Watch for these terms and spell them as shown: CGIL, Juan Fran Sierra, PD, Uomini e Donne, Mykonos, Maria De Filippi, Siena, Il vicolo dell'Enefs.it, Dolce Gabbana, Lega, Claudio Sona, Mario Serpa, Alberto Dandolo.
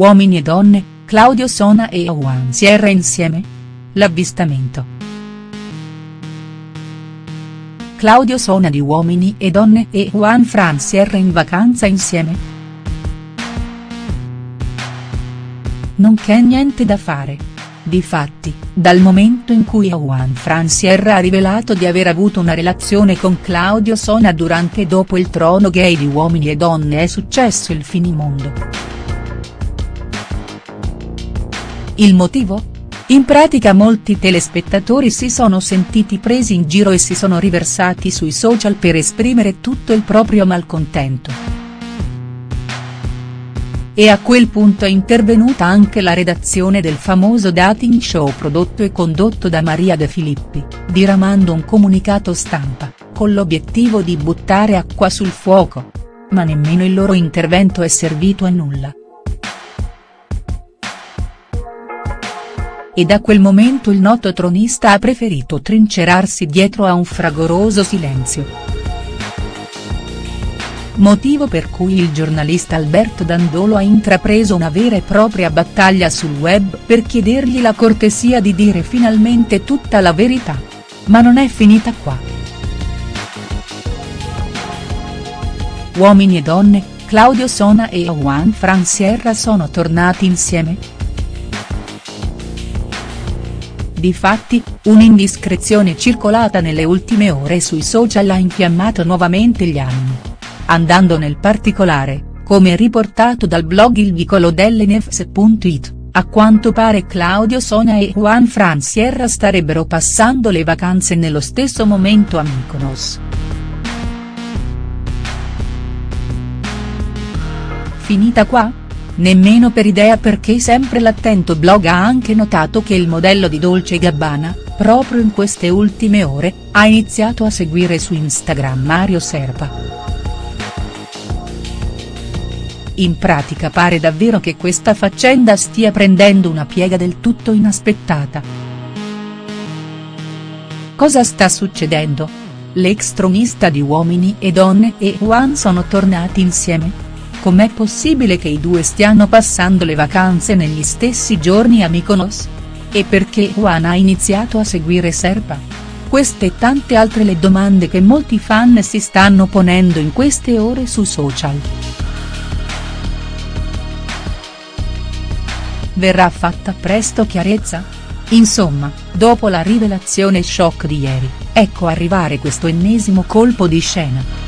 Uomini e donne, Claudio Sona e Juan Sierra insieme? L'avvistamento. Claudio Sona di Uomini e Donne e Juan Fran Sierra in vacanza insieme? Non c'è niente da fare. Difatti, dal momento in cui Juan Fran Sierra ha rivelato di aver avuto una relazione con Claudio Sona durante e dopo il trono gay di Uomini e Donne, è successo il finimondo. Il motivo? In pratica molti telespettatori si sono sentiti presi in giro e si sono riversati sui social per esprimere tutto il proprio malcontento. E a quel punto è intervenuta anche la redazione del famoso dating show prodotto e condotto da Maria De Filippi, diramando un comunicato stampa, con l'obiettivo di buttare acqua sul fuoco. Ma nemmeno il loro intervento è servito a nulla. E da quel momento il noto tronista ha preferito trincerarsi dietro a un fragoroso silenzio. Motivo per cui il giornalista Alberto Dandolo ha intrapreso una vera e propria battaglia sul web per chiedergli la cortesia di dire finalmente tutta la verità. Ma non è finita qua. Uomini e donne, Claudio Sona e Juan Fran Sierra sono tornati insieme? Difatti, un'indiscrezione circolata nelle ultime ore sui social ha infiammato nuovamente gli animi. Andando nel particolare, come riportato dal blog Il vicolo dell'Enefs.it, a quanto pare Claudio Sona e Juan Fran Sierra starebbero passando le vacanze nello stesso momento a Mykonos. Finita qua? Nemmeno per idea, perché sempre l'attento blog ha anche notato che il modello di Dolce Gabbana, proprio in queste ultime ore, ha iniziato a seguire su Instagram Mario Serpa. In pratica pare davvero che questa faccenda stia prendendo una piega del tutto inaspettata. Cosa sta succedendo? L'ex tronista di Uomini e Donne e Juan sono tornati insieme? Com'è possibile che i due stiano passando le vacanze negli stessi giorni a Mykonos? E perché Juan ha iniziato a seguire Serpa? Queste e tante altre le domande che molti fan si stanno ponendo in queste ore su social. Verrà fatta presto chiarezza? Insomma, dopo la rivelazione shock di ieri, ecco arrivare questo ennesimo colpo di scena.